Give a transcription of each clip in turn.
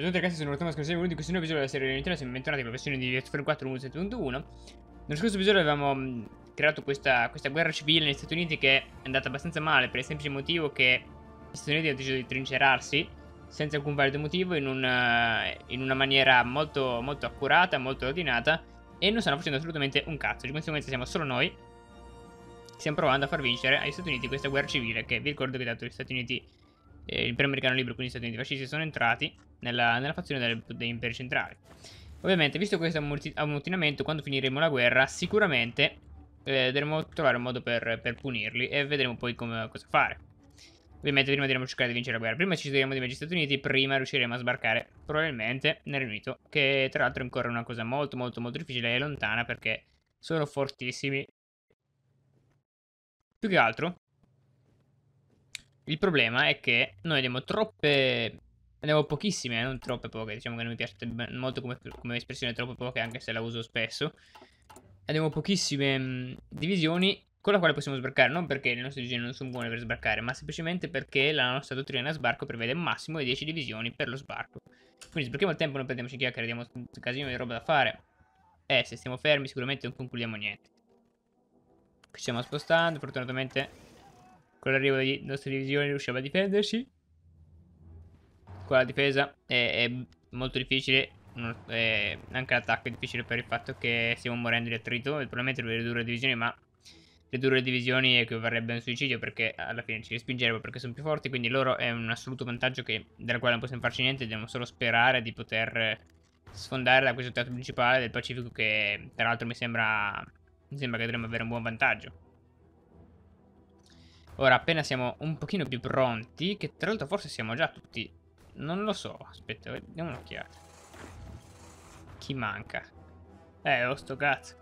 Benvenuti ragazzi, sono WarThomas46, benvenuti in questo nuovo episodio della serie di Nintendo. Siamo bentornati con la versione di Hearts of Iron 4 1.7.1. Nello scorso episodio avevamo creato questa guerra civile negli Stati Uniti che è andata abbastanza male, per il semplice motivo che gli Stati Uniti hanno deciso di trincerarsi senza alcun valido motivo, in una maniera molto, molto accurata, molto ordinata, e non stanno facendo assolutamente un cazzo. Di conseguenza siamo solo noi che stiamo provando a far vincere agli Stati Uniti questa guerra civile, che vi ricordo che dato gli Stati Uniti, l'impero americano libero, quindi gli Stati Uniti fascisti, sono entrati nella fazione degli imperi centrali. Ovviamente, visto questo ammutinamento, quando finiremo la guerra sicuramente dovremo trovare un modo per punirli, e vedremo poi cosa fare. Ovviamente prima dovremo cercare di vincere la guerra, prima ci dovremo di vincere gli Stati Uniti, prima riusciremo a sbarcare probabilmente nel Regno Unito, che tra l'altro è ancora una cosa molto molto molto difficile e lontana, perché sono fortissimi. Più che altro il problema è che noi abbiamo troppe... Abbiamo pochissime, non troppe poche, diciamo che non mi piace molto come espressione troppe poche, anche se la uso spesso. Abbiamo pochissime divisioni con la quale possiamo sbarcare, non perché le nostre divisioni non sono buone per sbarcare, ma semplicemente perché la nostra dottrina sbarco prevede massimo 10 divisioni per lo sbarco. Quindi sbarchiamo il tempo, non perdiamoci in chiacchiere, diamo un casino di roba da fare. Se stiamo fermi sicuramente non concludiamo niente. Qui stiamo spostando, fortunatamente con l'arrivo delle nostre divisioni riusciamo a difenderci. Qua la difesa è molto difficile, anche l'attacco è difficile per il fatto che stiamo morendo di attrito. Probabilmente dovrebbe ridurre le divisioni, ma ridurre le divisioni equivarrebbe a un suicidio, perché alla fine ci respingerebbero, perché sono più forti. Quindi loro è un assoluto vantaggio della quale non possiamo farci niente. Dobbiamo solo sperare di poter sfondare da questo teatro principale del Pacifico, che tra l'altro mi sembra che dovremmo avere un buon vantaggio. Ora appena siamo un pochino più pronti, che tra l'altro forse siamo già tutti, non lo so, aspetta, diamo un'occhiata. Chi manca? Sto cazzo.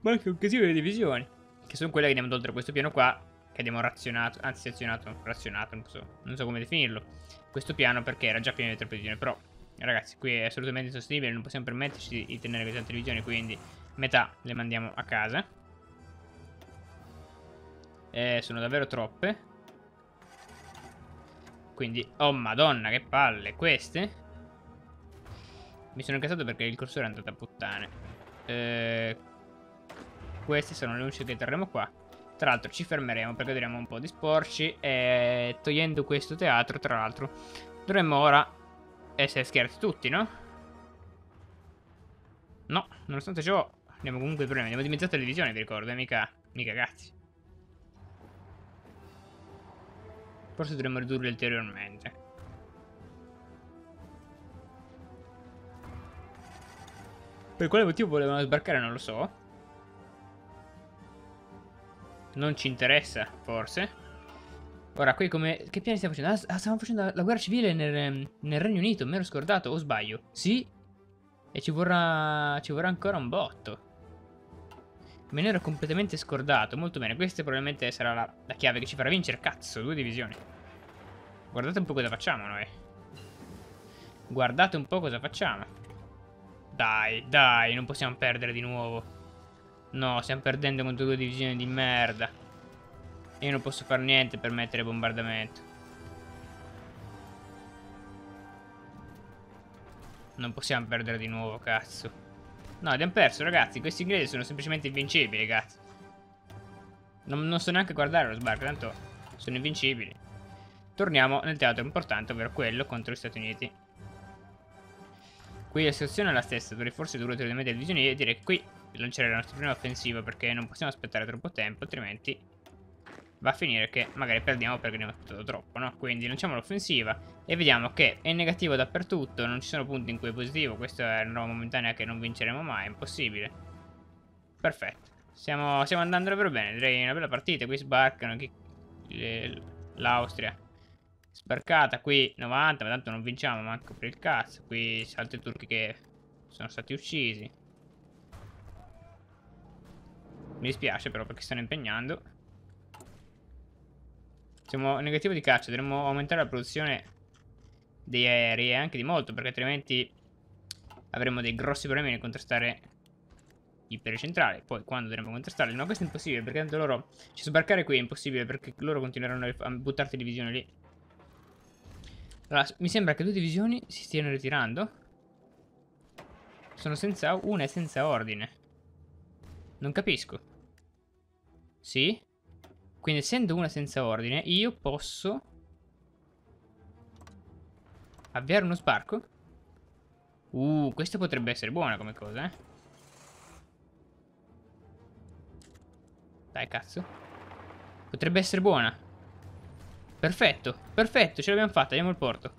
Manca un casino di divisioni, che sono quelle che andiamo oltre questo piano qua, che abbiamo razionato, anzi razionato, non so come definirlo, questo piano, perché era già pieno di troppe divisioni. Però ragazzi, qui è assolutamente insostenibile, non possiamo permetterci di tenere le tante divisioni, quindi metà le mandiamo a casa. Sono davvero troppe. Quindi, oh madonna, che palle queste. Mi sono incazzato perché il cursore è andato a puttane. Queste sono le luci che terremo qua. Tra l'altro ci fermeremo perché dovremo un po' disporci. E togliendo questo teatro, tra l'altro, dovremmo ora essere scherzi tutti, no? No, nonostante ciò abbiamo comunque il problema. Abbiamo dimezzato le divisioni, vi ricordo, mica cazzi. Forse dovremmo ridurle ulteriormente. Per quale motivo volevano sbarcare non lo so. Non ci interessa, forse. Ora qui come... Che piani stiamo facendo? Stiamo facendo la guerra civile nel Regno Unito. Me l'ho scordato, o sbaglio? Sì. E ci vorrà ancora un botto. Me ne ero completamente scordato. Molto bene, questa probabilmente sarà la chiave che ci farà vincere. Cazzo, due divisioni. Guardate un po' cosa facciamo noi. Guardate un po' cosa facciamo. Dai, non possiamo perdere di nuovo. No, stiamo perdendo contro due divisioni di merda. Io non posso fare niente per mettere bombardamento. Non possiamo perdere di nuovo, cazzo. No, abbiamo perso, ragazzi. Questi inglesi sono semplicemente invincibili, cazzo. Non so neanche guardare lo sbarco, tanto sono invincibili. Torniamo nel teatro importante, ovvero quello contro gli Stati Uniti. Qui la situazione è la stessa, dovrei forse dovrò teoricamente le divisioni e direi che qui lanciare la nostra prima offensiva, perché non possiamo aspettare troppo tempo, altrimenti va a finire che magari perdiamo perché abbiamo aspettato troppo, no? Quindi lanciamo l'offensiva e vediamo che è negativo dappertutto, non ci sono punti in cui è positivo. Questa è una roba momentanea che non vinceremo mai, è impossibile. Perfetto, stiamo andando davvero bene, direi una bella partita. Qui sbarcano l'Austria, sbarcata, qui 90, ma tanto non vinciamo manco per il cazzo. Qui altri turchi che sono stati uccisi, mi dispiace però perché stanno impegnando. Siamo negativo di caccia, dovremmo aumentare la produzione degli aerei, e anche di molto, perché altrimenti avremo dei grossi problemi nel contrastare gli imperi centrali. Poi quando dovremmo contrastarli? No, questo è impossibile, perché tanto loro... Cioè sbarcare qui è impossibile, perché loro continueranno a buttarti divisioni lì. Allora, mi sembra che due divisioni si stiano ritirando. Sono senza... una è senza ordine. Non capisco. Sì? Quindi essendo una senza ordine, io posso avviare uno sbarco? Questo potrebbe essere buono come cosa, eh? Dai, cazzo. Potrebbe essere buona. Perfetto, perfetto, ce l'abbiamo fatta, andiamo al porto.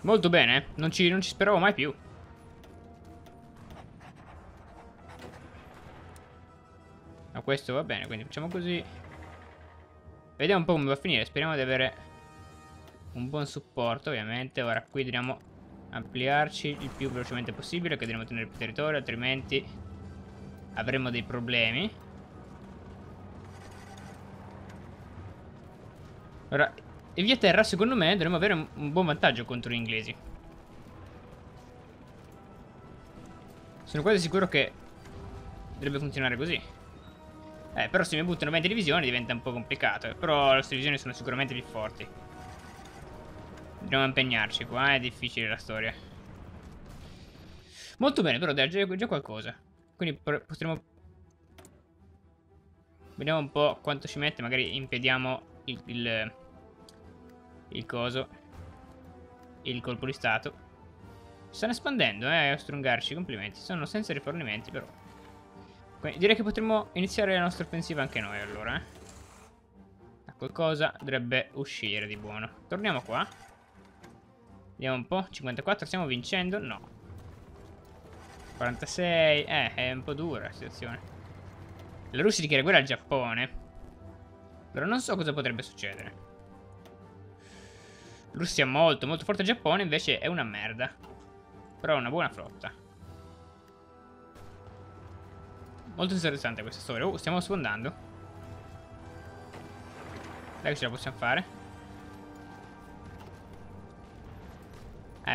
Molto bene, non ci speravo mai più. Ma questo va bene, quindi facciamo così. Vediamo un po' come va a finire, speriamo di avere un buon supporto, ovviamente. Ora qui dobbiamo ampliarci il più velocemente possibile, che dobbiamo tenere più territorio, altrimenti avremo dei problemi. Ora, e via terra, secondo me, dovremmo avere un buon vantaggio contro gli inglesi. Sono quasi sicuro che dovrebbe funzionare così. Però se mi buttano 20 divisioni diventa un po' complicato. Però le nostre divisioni sono sicuramente più forti. Dobbiamo impegnarci qua, è difficile la storia. Molto bene, però dai, già qualcosa. Quindi potremo... Vediamo un po' quanto ci mette, magari impediamo il colpo di stato. Stanno espandendo, a strungarci, complimenti. Sono senza rifornimenti, però. Quindi direi che potremmo iniziare la nostra offensiva anche noi, allora. Qualcosa dovrebbe uscire di buono. Torniamo qua. Vediamo un po'. 54, stiamo vincendo? No. 46. È un po' dura la situazione. La Russia dichiara guerra al Giappone. Però non so cosa potrebbe succedere. Russia molto, molto forte. Il Giappone invece è una merda. Però ha una buona flotta. Molto interessante questa storia. Stiamo sfondando. Dai che ce la possiamo fare.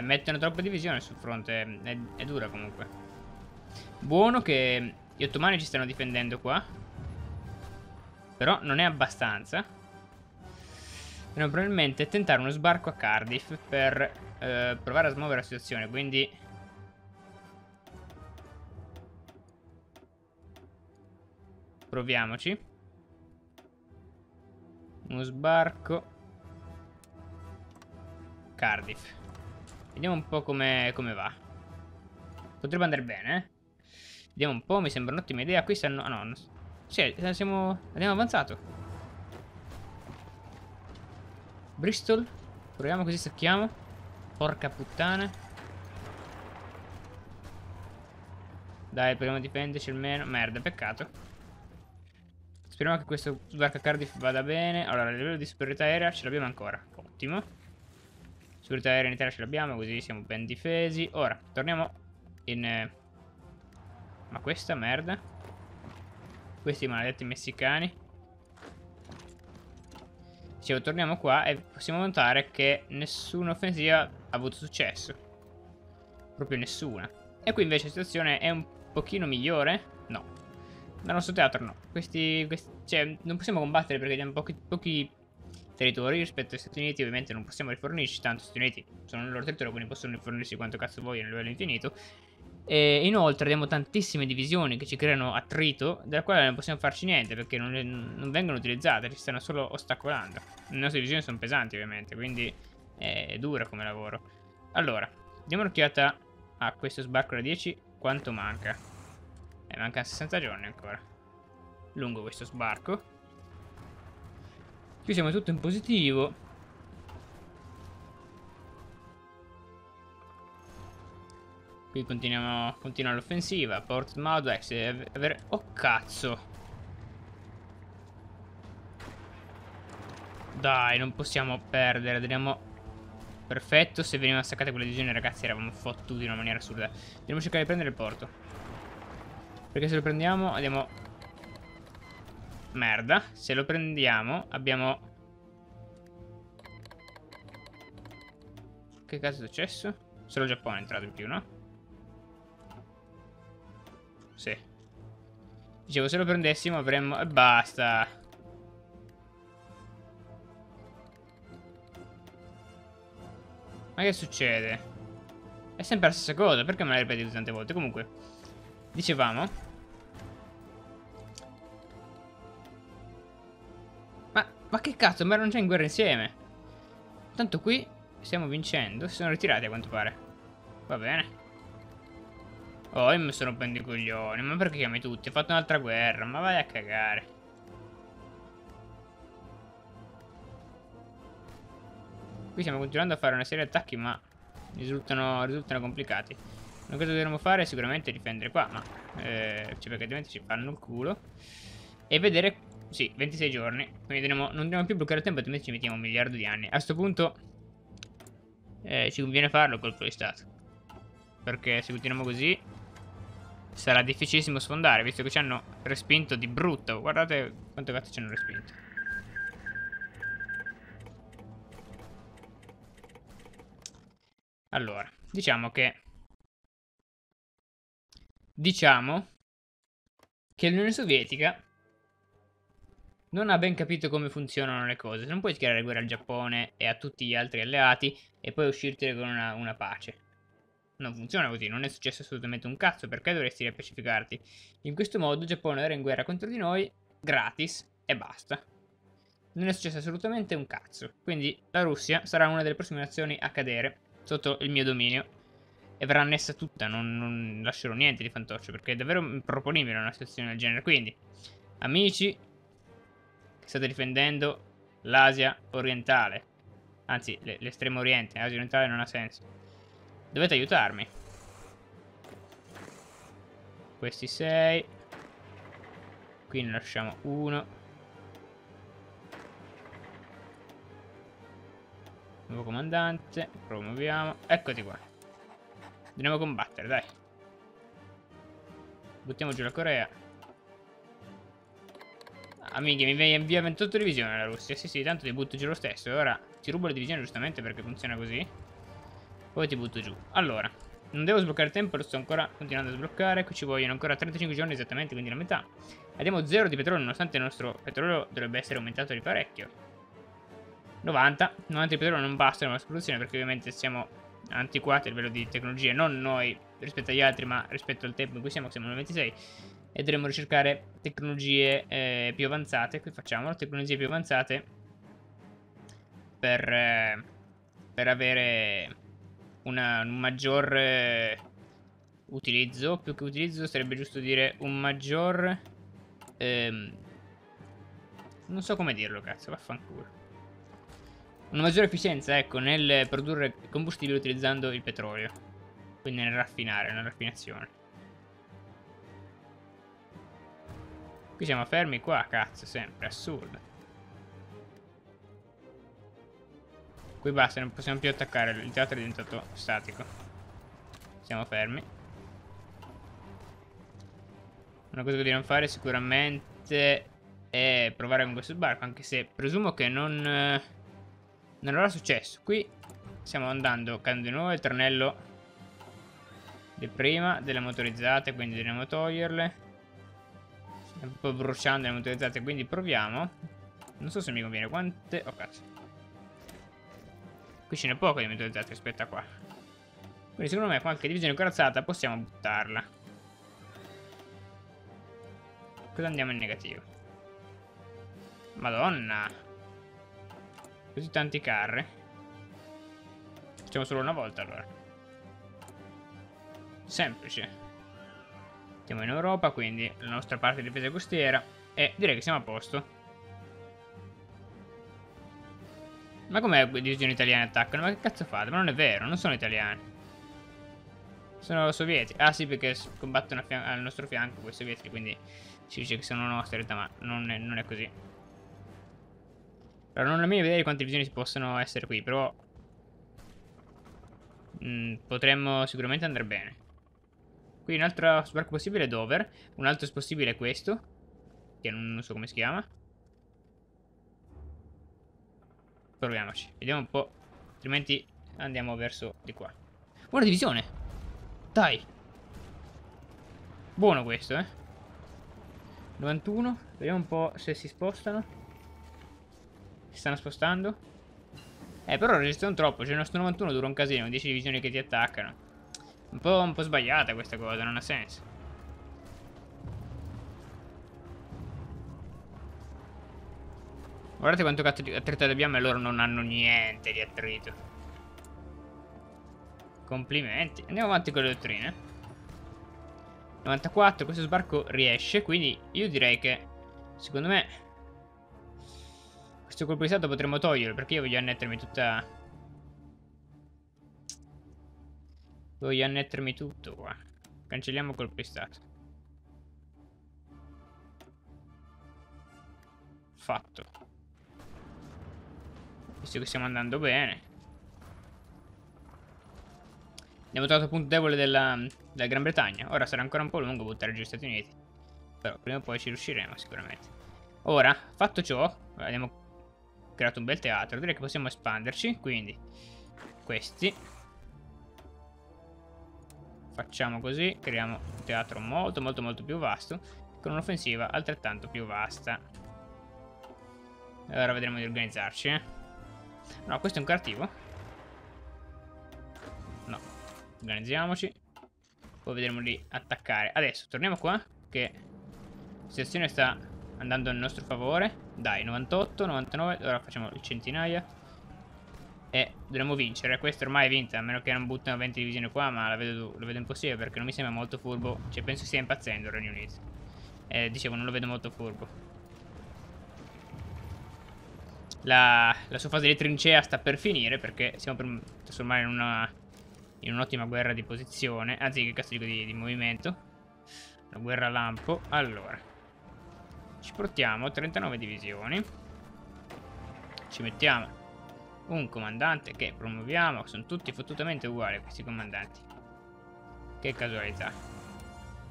Mettono troppe divisioni sul fronte. È dura comunque. Buono che gli ottomani ci stanno difendendo qua. Però non è abbastanza. Dobbiamo probabilmente tentare uno sbarco a Cardiff per provare a smuovere la situazione, quindi proviamoci. Uno sbarco Cardiff. Vediamo un po' come va. Potrebbe andare bene, eh? Vediamo un po', mi sembra un'ottima idea. Qui stanno... Sì, abbiamo avanzato. Bristol, proviamo così stacchiamo. Porca puttana. Dai, proviamo a difenderci almeno. Merda, peccato. Speriamo che questo sbarco a Cardiff vada bene. Allora, a livello di superiorità aerea ce l'abbiamo ancora. Ottimo. Superiorità aerea in Italia ce l'abbiamo, così siamo ben difesi. Ora, torniamo in... Ma questa merda. Questi maledetti messicani. Dicevo, torniamo qua e possiamo notare che nessuna offensiva ha avuto successo. Proprio nessuna. E qui invece la situazione è un pochino migliore? No. Dal nostro teatro no. Cioè, non possiamo combattere perché abbiamo pochi territori rispetto agli Stati Uniti. Ovviamente non possiamo rifornirci, tanto gli Stati Uniti sono il loro territorio, quindi possono rifornirsi quanto cazzo vogliono a livello infinito. E inoltre abbiamo tantissime divisioni che ci creano attrito, della quale non possiamo farci niente perché non vengono utilizzate, ci stanno solo ostacolando. Le nostre divisioni sono pesanti ovviamente, quindi è dura come lavoro. Allora, diamo un'occhiata a questo sbarco da 10, quanto manca? Mancano 60 giorni ancora. Lungo questo sbarco. Qui siamo tutto in positivo. Qui continua l'offensiva. Portsmouth, avere... Oh cazzo. Dai, non possiamo perdere. Andiamo. Perfetto. Se venivano staccate quelle divisioni, ragazzi, eravamo fottuti in una maniera assurda. Dobbiamo cercare di prendere il porto, perché se lo prendiamo andiamo... Merda. Se lo prendiamo abbiamo... Che cazzo è successo? Solo il Giappone è entrato in più, no? Sì. Dicevo, se lo prendessimo avremmo... E basta. Ma che succede? È sempre la stessa cosa. Perché me la ripeti tante volte? Comunque. Dicevamo. Ma che cazzo? Ma erano già in guerra insieme. Tanto qui stiamo vincendo. Si sono ritirati a quanto pare. Va bene. Oh, io mi sono pendicoglioni. Ma perché chiami tutti? Ho fatto un'altra guerra. Ma vai a cagare. Qui stiamo continuando a fare una serie di attacchi, ma risultano complicati. Una cosa che dovremmo fare è sicuramente difendere qua, ma cioè perché altrimenti ci fanno il culo. E vedere... Sì, 26 giorni. Quindi non dobbiamo più bloccare il tempo, altrimenti ci mettiamo 1 miliardo di anni. A sto punto ci conviene farlo colpo di stato. Perché se continuiamo così sarà difficilissimo sfondare, visto che ci hanno respinto di brutto. Guardate quanto cazzo ci hanno respinto. Allora, diciamo che l'Unione Sovietica non ha ben capito come funzionano le cose. Non puoi dichiarare guerra al Giappone e a tutti gli altri alleati e poi uscirtene con una pace. Non funziona così, non è successo assolutamente un cazzo. Perché dovresti riappacificarti? In questo modo il Giappone era in guerra contro di noi gratis e basta. Non è successo assolutamente un cazzo. Quindi la Russia sarà una delle prossime nazioni a cadere sotto il mio dominio e verrà annessa tutta. Non lascerò niente di fantoccio, perché è davvero improponibile una situazione del genere. Quindi, amici che state difendendo l'Asia orientale, anzi l'estremo oriente, l'Asia orientale non ha senso, dovete aiutarmi. Questi 6. Qui ne lasciamo 1. Nuovo comandante. Promuoviamo. Eccoti qua. Dobbiamo combattere, dai. Buttiamo giù la Corea. Amiche, mi invia 28 divisioni la Russia. Sì, sì, tanto ti butto giù lo stesso. E ora ti rubo le divisioni giustamente perché funziona così. Poi ti butto giù. Allora, non devo sbloccare il tempo, lo sto ancora continuando a sbloccare. Qui ci vogliono ancora 35 giorni esattamente, quindi la metà. Abbiamo 0 di petrolio, nonostante il nostro petrolio dovrebbe essere aumentato di parecchio. 90 di petrolio non basta nella nostra produzione, perché ovviamente siamo antiquati a livello di tecnologie. Non noi rispetto agli altri, ma rispetto al tempo in cui siamo nel 26. E dovremmo ricercare tecnologie più avanzate. Qui facciamolo, tecnologie più avanzate per avere... un maggior utilizzo. Più che utilizzo sarebbe giusto dire un maggior non so come dirlo, cazzo, vaffanculo. Una maggiore efficienza, ecco, nel produrre combustibile utilizzando il petrolio. Quindi nel raffinare, nella raffinazione. Qui siamo fermi qua, cazzo, sempre, assurdo. Qui basta, non possiamo più attaccare, il teatro è diventato statico. Siamo fermi. Una cosa che dobbiamo fare sicuramente è provare con questo sbarco, anche se presumo che non avrà successo. Qui stiamo andando, cadendo di nuovo il tranello di prima, delle motorizzate, quindi dobbiamo toglierle. Stiamo un po' bruciando le motorizzate, quindi proviamo. Non so se mi conviene quante... Oh cazzo. Qui ce n'è poco di metallizzati rispetto a qua. Quindi secondo me qualche divisione corazzata possiamo buttarla. Cosa andiamo in negativo? Madonna. Così tanti carri. Facciamo solo una volta allora. Semplice. Siamo in Europa, quindi la nostra parte di difesa costiera. E direi che siamo a posto. Ma com'è le divisioni italiane attaccano? Ma che cazzo fate? Ma non è vero, non sono italiani. Sono sovietici. Ah sì, perché combattono al nostro fianco quei sovietici, quindi ci dice che sono nostri in realtà, ma non è così. Allora, non ho mai idea di quante divisioni si possono essere qui, però... potremmo sicuramente andare bene. Qui un altro sbarco possibile è Dover. Un altro possibile è questo, che non so come si chiama. Proviamoci, vediamo un po', altrimenti andiamo verso di qua. Buona divisione! Dai! Buono questo, 91. Vediamo un po' se si spostano. Si stanno spostando. Però resistono troppo. Cioè il nostro 91 dura un casino. 10 divisioni che ti attaccano. Un po' sbagliata questa cosa. Non ha senso. Guardate quanto cazzo di attrito abbiamo. E loro non hanno niente di attrito. Complimenti. Andiamo avanti con le dottrine. 94, questo sbarco riesce, quindi io direi che, secondo me, questo colpo di stato potremmo toglierlo, perché io voglio annettermi tutta... Voglio annettermi tutto qua. Cancelliamo colpo di stato. Fatto. Visto che stiamo andando bene. Abbiamo trovato il punto debole della Gran Bretagna. Ora sarà ancora un po' lungo buttare giù gli Stati Uniti. Però prima o poi ci riusciremo sicuramente. Ora, fatto ciò, abbiamo creato un bel teatro. Direi che possiamo espanderci. Quindi, questi. Facciamo così. Creiamo un teatro molto più vasto. Con un'offensiva altrettanto più vasta. Ora vedremo di organizzarci. No, questo è un cattivo. Organizziamoci. Poi vedremo di attaccare. Adesso torniamo qua, che la situazione sta andando a nostro favore. Dai, 98, 99. Ora facciamo il centinaia e dovremmo vincere. Questa ormai è vinta, a meno che non buttano 20 divisioni qua. Ma lo vedo impossibile, perché non mi sembra molto furbo. Cioè penso stia impazzendo il Regno Unito. Dicevo, non lo vedo molto furbo. La sua fase di trincea sta per finire, perché stiamo per trasformare in un'ottima guerra di posizione, anzi che cazzo dico di movimento, una guerra lampo. Allora ci portiamo 39 divisioni, ci mettiamo un comandante che promuoviamo, sono tutti fottutamente uguali questi comandanti, che casualità.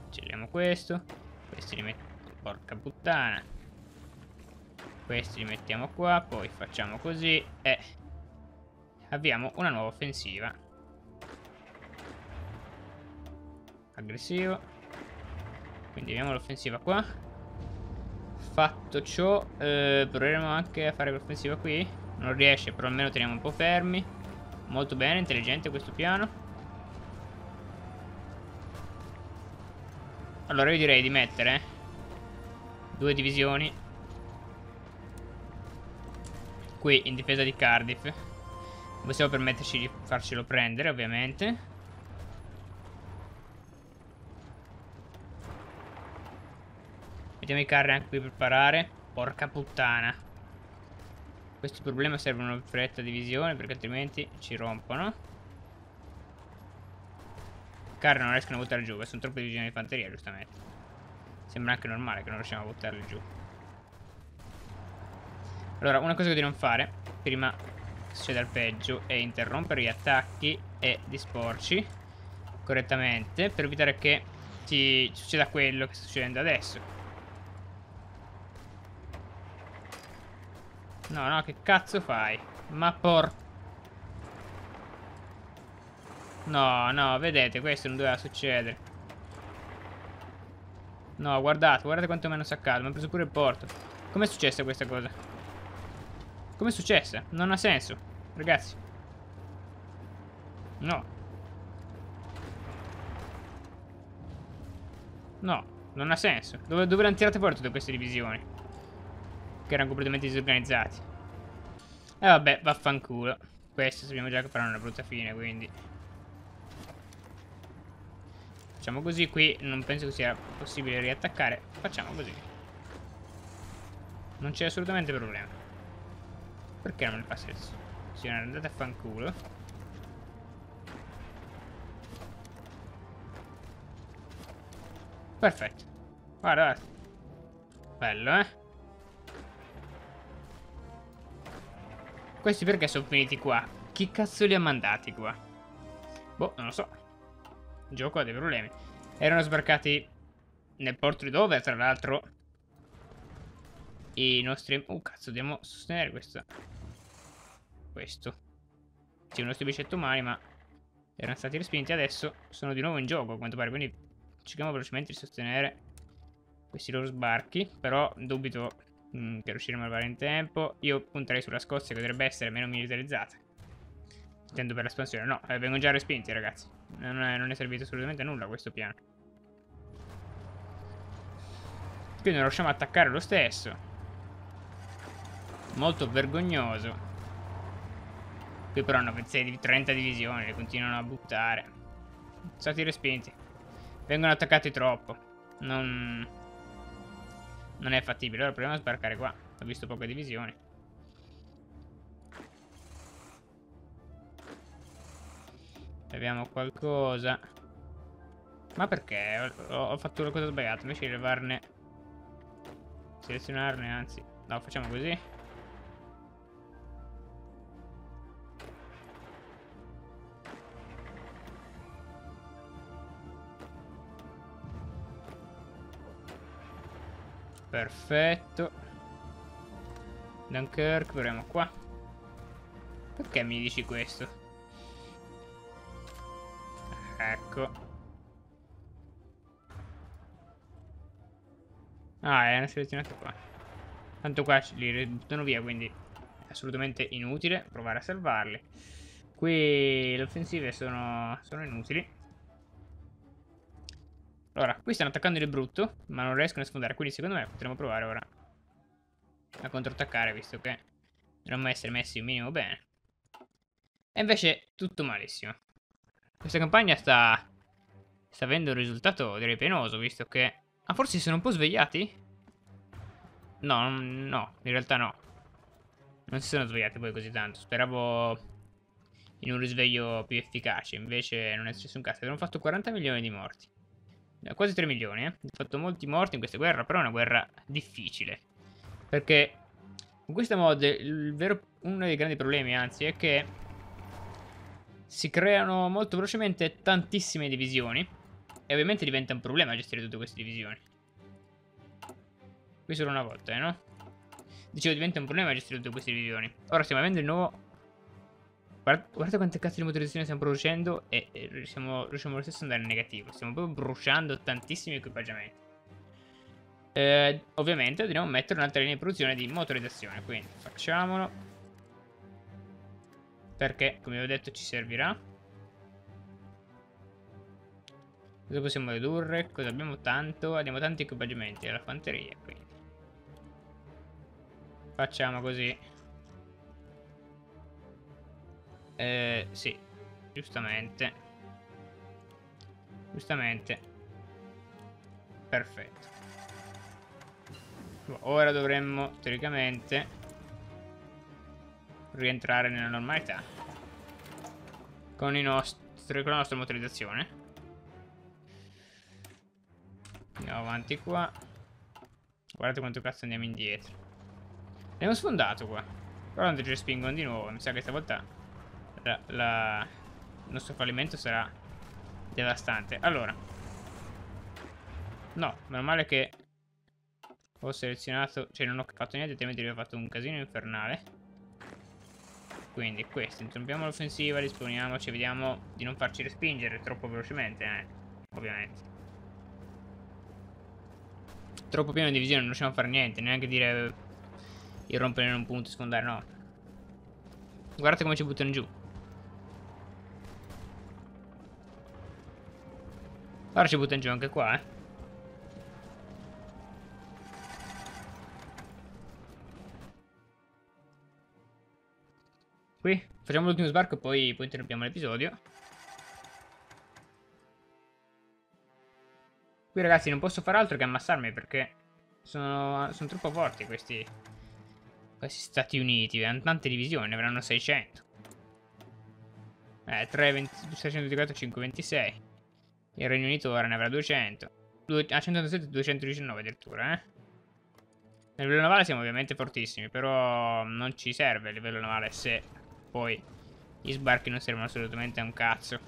Cancelliamo questo, questi li mettiamo, porca puttana, questi li mettiamo qua, poi facciamo così e avviamo una nuova offensiva. Aggressivo. Quindi abbiamo l'offensiva qua. Fatto ciò, proveremo anche a fare l'offensiva qui. Non riesce, però almeno teniamo un po' fermi. Molto bene, intelligente questo piano. Allora io direi di mettere 2 divisioni qui in difesa di Cardiff. Non possiamo permetterci di farcelo prendere, ovviamente. I carri anche qui per parare. Porca puttana. Questo problema serve una fretta divisione, perché altrimenti ci rompono. I carri non riescono a buttare giù, sono troppe divisioni di fanteria, giustamente. Sembra anche normale che non riusciamo a buttarli giù. Allora, una cosa che devo non fare prima che succeda il peggio è interrompere gli attacchi e disporci correttamente, per evitare che ci succeda quello che sta succedendo adesso. No, no, che cazzo fai? Ma No, no, vedete, questo non doveva succedere. No, guardate quanto mi hanno saccato. Mi hanno preso pure il porto. Com'è successa questa cosa? Com'è successa? Non ha senso, ragazzi. No. No, non ha senso. Dove l'hanno tirate fuori tutte queste divisioni? Che erano completamente disorganizzati. E vabbè, vaffanculo. Questo sappiamo già che faranno una brutta fine, quindi facciamo così. Qui non penso che sia possibile riattaccare. Facciamo così. Non c'è assolutamente problema. Perché non le fa senso? Sì, andate a fanculo. Perfetto. Guarda. Bello, Questi perché sono finiti qua? Chi cazzo li ha mandati qua? Boh, non lo so. Il gioco ha dei problemi. Erano sbarcati nel porto di Dover, tra l'altro. I nostri... cazzo, dobbiamo sostenere questo. Sì, i nostri biscetti umani, ma erano stati respinti. Adesso sono di nuovo in gioco, a quanto pare. Quindi cerchiamo velocemente di sostenere questi loro sbarchi, però dubito che riusciremo ad arrivare in tempo. Io punterei sulla Scozia, che dovrebbe essere meno militarizzata. Intendo per l'espansione. No, vengono già respinti, ragazzi. Non è servito assolutamente a nulla questo piano. Quindi non riusciamo ad attaccare lo stesso. Molto vergognoso. Qui però hanno 30 divisioni, le continuano a buttare. Sono stati respinti. Vengono attaccati troppo. Non è fattibile. Allora proviamo a sbarcare qua. Ho visto poche divisioni. Leviamo qualcosa. Ma perché? Ho fatto una cosa sbagliata. Invece di levarne, selezionarne, anzi. No, facciamo così. Perfetto. Dunkirk, proviamo qua. Perché mi dici questo? Ecco. Ah, è selezionato qua. Tanto qua li buttano via, quindi è assolutamente inutile provare a salvarli. Qui le offensive sono inutili. Allora, qui stanno attaccando di brutto, ma non riescono a sfondare, quindi secondo me potremmo provare ora a controattaccare, visto che dovremmo essere messi un minimo bene. E invece tutto malissimo. Questa campagna sta avendo un risultato, direi, penoso, visto che... Ah, forse si sono un po' svegliati? No, in realtà no. Non si sono svegliati poi così tanto, speravo in un risveglio più efficace, invece non è successo un cazzo. Abbiamo fatto 40 milioni di morti. Quasi 3 milioni, eh. Ho fatto molti morti in questa guerra, però è una guerra difficile. Perché con questa mod uno dei grandi problemi, anzi, è che si creano molto velocemente tantissime divisioni. E ovviamente diventa un problema gestire tutte queste divisioni. Qui solo una volta, no? Dicevo, diventa un problema gestire tutte queste divisioni. Ora stiamo avendo di nuovo... Guardate quante cazzo di motorizzazione stiamo producendo e riusciamo lo stesso ad andare in negativo. Stiamo proprio bruciando tantissimi equipaggiamenti. Ovviamente dobbiamo mettere un'altra linea di produzione di motorizzazione, quindi facciamolo. Perché, come vi ho detto, ci servirà. Cosa possiamo ridurre? Cosa abbiamo tanto? Abbiamo tanti equipaggiamenti alla fanteria, quindi facciamo così. Sì, giustamente. Perfetto. Ora dovremmo, teoricamente, rientrare nella normalità con la nostra motorizzazione. Andiamo avanti qua. Guardate quanto cazzo andiamo indietro. Abbiamo sfondato qua. Però non ci respingono di nuovo. Mi sa che stavolta il nostro fallimento sarà devastante. Allora, no, meno male che ho selezionato, cioè non ho fatto niente, altrimenti ho fatto un casino infernale. Quindi questo, interrompiamo l'offensiva, disponiamoci, vediamo di non farci respingere troppo velocemente, ovviamente. Troppo pieno di divisione, non riusciamo a fare niente, neanche dire irrompere in un punto e sfondare, no. Guardate come ci buttano giù. Ora ci buttano giù anche qua, eh. Qui facciamo l'ultimo sbarco e poi interrompiamo l'episodio. Qui, ragazzi, non posso fare altro che ammassarmi, perché sono troppo forti questi Stati Uniti. Hanno tante divisioni, ne avranno 600. 624, 526. Il Regno Unito ora ne avrà 200. A 187, 219 addirittura, eh. A livello navale siamo ovviamente fortissimi, però non ci serve a livello navale se poi gli sbarchi non servono assolutamente a un cazzo.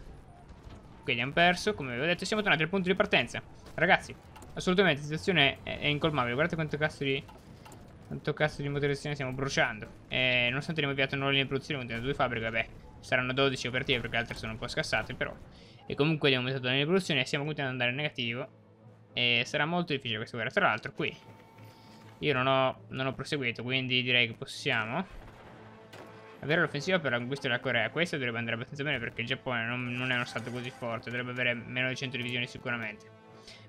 Quindi abbiamo perso, come vi ho detto, siamo tornati al punto di partenza. Ragazzi, assolutamente la situazione è incolmabile. Guardate quanto cazzo di motorizzazione stiamo bruciando. E nonostante abbiamo avviato nuove linee di produzione, abbiamo due fabbriche, vabbè, saranno 12 operative perché le altre sono un po' scassate, però e comunque abbiamo aumentato la rivoluzione e siamo continuando ad andare in negativo, e sarà molto difficile questa guerra. Tra l'altro qui io non ho proseguito, quindi direi che possiamo avere l'offensiva per la conquista della Corea. Questa dovrebbe andare abbastanza bene perché il Giappone non è uno stato così forte, dovrebbe avere meno di 100 divisioni sicuramente.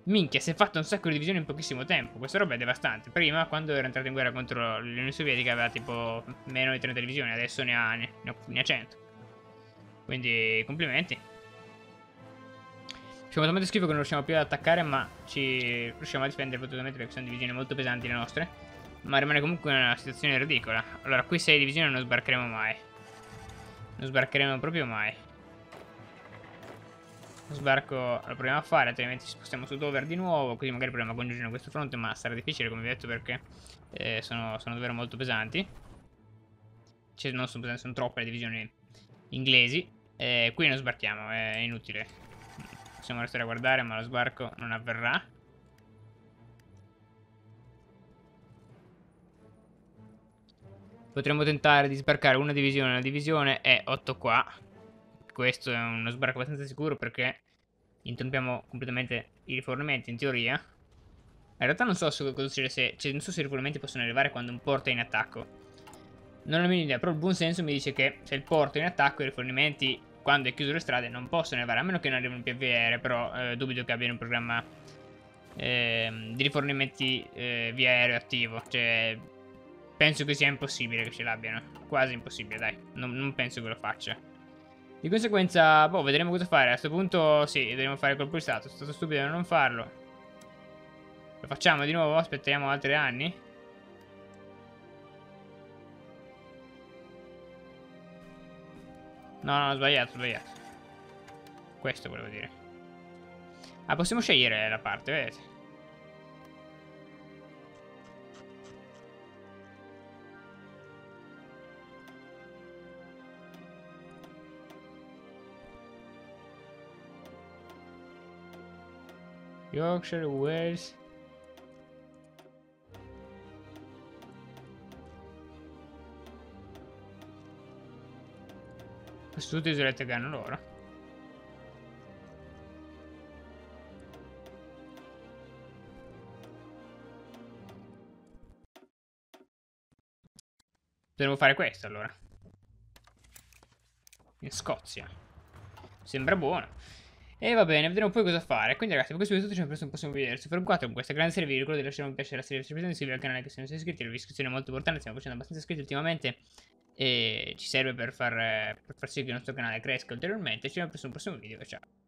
Minchia, si è fatto un sacco di divisioni in pochissimo tempo, questa roba è devastante. Prima, quando era entrato in guerra contro l'Unione Sovietica, aveva tipo meno di 30 divisioni, adesso ne ha 100. Quindi complimenti. Ci fa molto schifo che non riusciamo più ad attaccare, ma ci riusciamo a difendere fortunatamente perché sono divisioni molto pesanti le nostre. Ma rimane comunque una situazione ridicola. Allora, qui 6 divisioni non sbarcheremo mai. Non sbarcheremo proprio mai. Lo sbarco lo proviamo a fare, altrimenti ci spostiamo su Dover di nuovo, così magari proviamo a congiungere questo fronte, ma sarà difficile come vi ho detto perché sono davvero molto pesanti. Cioè, non sono pesanti, sono troppe le divisioni inglesi. Qui non sbarchiamo, è inutile. Possiamo restare a guardare, ma lo sbarco non avverrà. Potremmo tentare di sbarcare una divisione è 8 qua. Questo è uno sbarco abbastanza sicuro perché interrompiamo completamente i rifornimenti, in teoria. In realtà non so cosa succede se... Cioè, non so se i rifornimenti possono arrivare quando un porto è in attacco. Non ho la minima idea, però il buon senso mi dice che se il porto è in attacco, i rifornimenti, quando è chiuso le strade, non possono arrivare, a meno che non arrivino in PVR, però dubito che abbiano un programma di rifornimenti via aereo attivo. Cioè, penso che sia impossibile che ce l'abbiano. Quasi impossibile, dai. Non penso che lo faccia. Di conseguenza, boh, vedremo cosa fare. A questo punto, sì, dovremo fare colpo di stato. Sono stato stupido a non farlo. Lo facciamo di nuovo? Aspettiamo altri anni? No, ho sbagliato, Questo volevo dire. Ah, possiamo scegliere la parte, vedete? Yorkshire, Wales. Queste tutte isolette che hanno loro. Devo fare questo allora. In Scozia. Sembra buono. E va bene, vedremo poi cosa fare. Quindi ragazzi, per questo video è tutto, ci vediamo al prossimo video. Se vi è con questa grande serie vi ricordo di lasciare un piacere alla serie, di iscrivervi al canale che se non siete iscritti, l'iscrizione è molto importante, stiamo facendo abbastanza iscritti ultimamente e ci serve per far sì che il nostro canale cresca ulteriormente. Ci vediamo al prossimo video, ciao.